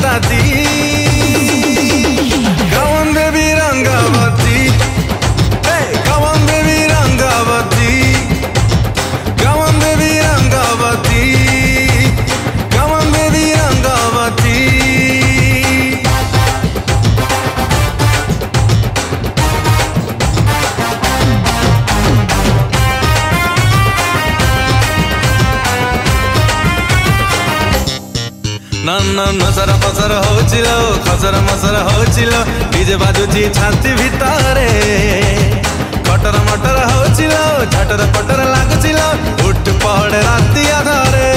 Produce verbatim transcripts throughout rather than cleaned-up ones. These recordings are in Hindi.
ताती कवन बेबी रंगावती, कवन बेबी रंगावती, कवन बेबी रंगावती, कवन बेबी रंगावती। नन्ना नसर पसर हो चिलो, खसर मसर हो चिलो, डीजे बाजूची छाती भितरे कटर मटर हो चिलो, झटर पटर लागू चिलो, उठ पहड़ राती आधारे।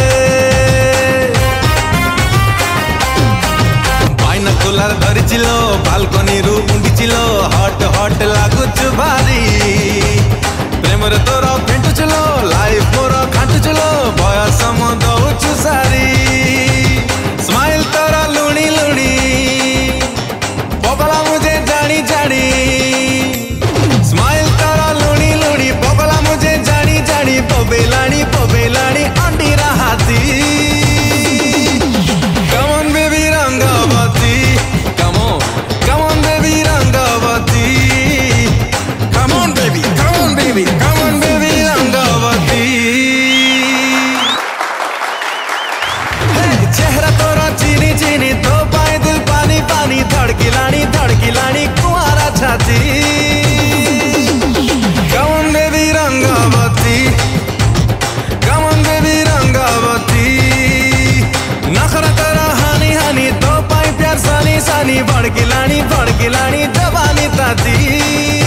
बाइनकुलर धरी चिलो, बालकोनी रू उंडी चिलो, हॉट हॉट लागू छु भारी, प्रेम रे तोर फेंटु चिलो, लाइफ मोर खांटु चिलो, बयस मो दउछु सारी। स्माइल तारा लुणी लुणी पगला मुझे जानी जानी, स्माइल तारा लुणी लुणी पगला मुझे जानी जानी, पबेलाणी पबेलाणी अंडी राहती। Come on baby Rangavati, come on, come on baby Rangavati, come on baby, come on baby, come on baby Rangabati. चेहरा तोरा चीनी चीनी, तो पाए दिल पानी पानी, धड़की लानी धड़की लानी कुआरा छाती। कवन बेबी रंगावती, कवन बेबी रंगावती, नखरा तेरा हानी हानी, तो पाए प्यार सानी सानी, भड़की लानी भड़की लानी जवानी ताती।